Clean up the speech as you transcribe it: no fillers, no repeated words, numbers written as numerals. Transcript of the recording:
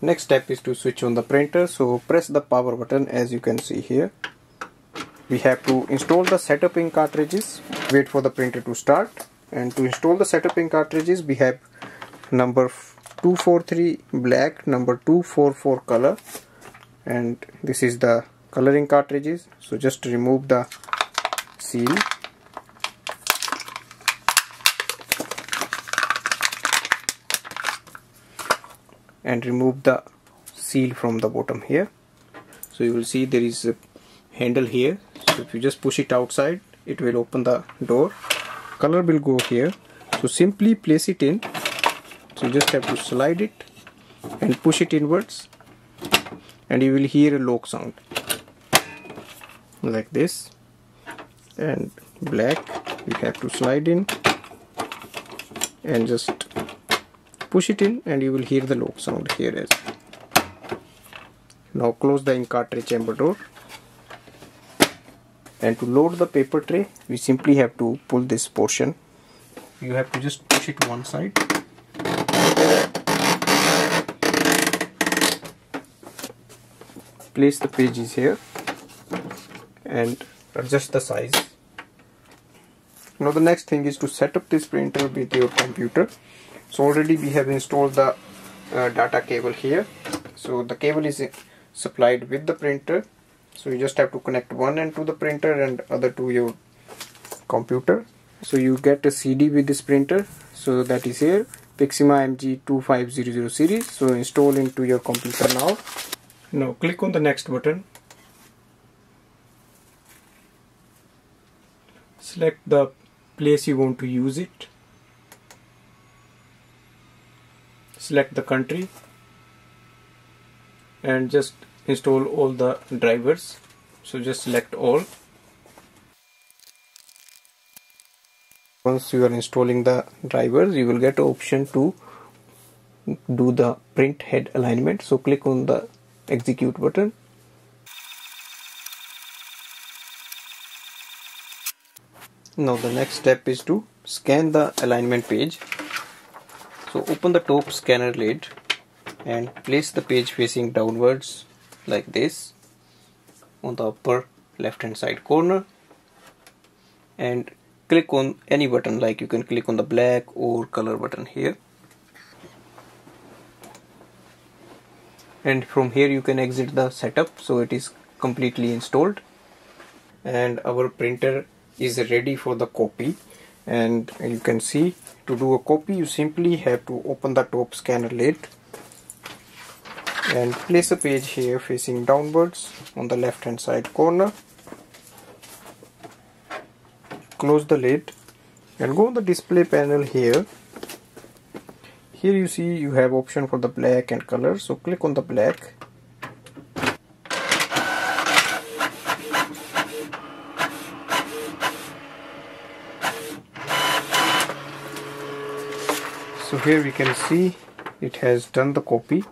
Next step is to switch on the printer, so press the power button. As you can see here, we have to install the setup ink cartridges. Wait for the printer to start, and to install the setup ink cartridges we have number 243 black, number 244 color, and this is the coloring cartridges. So just remove the seal. And remove the seal from the bottom here. So you will see there is a handle here. So if you just push it outside, it will open the door. Color will go here. So simply place it in. So you just have to slide it and push it inwards, and you will hear a lock sound like this. And black, you have to slide in and just push it in, and you will hear the lock sound here as well. Now close the ink cartridge chamber door, and to load the paper tray we simply have to pull this portion. You have to just push it one side, place the pages here and adjust the size. Now the next thing is to set up this printer with your computer. So already we have installed the data cable here. So the cable is supplied with the printer. So you just have to connect one end to the printer and other to your computer. So you get a CD with this printer. So that is here, PIXMA MG2500 series. So install into your computer now. Now click on the next button. Select the place you want to use it. Select the country and just install all the drivers. So just select all. Once you are installing the drivers, you will get an option to do the print head alignment. So click on the execute button. Now the next step is to scan the alignment page. So open the top scanner lid and place the page facing downwards like this on the upper left hand side corner, and click on any button. Like you can click on the black or color button here, and from here you can exit the setup. So it is completely installed and our printer is ready for the copy. And you can see, to do a copy you simply have to open the top scanner lid and place a page here facing downwards on the left hand side corner. Close the lid and go on the display panel here. Here you see you have option for the black and color, so click on the black. So here we can see it has done the copy.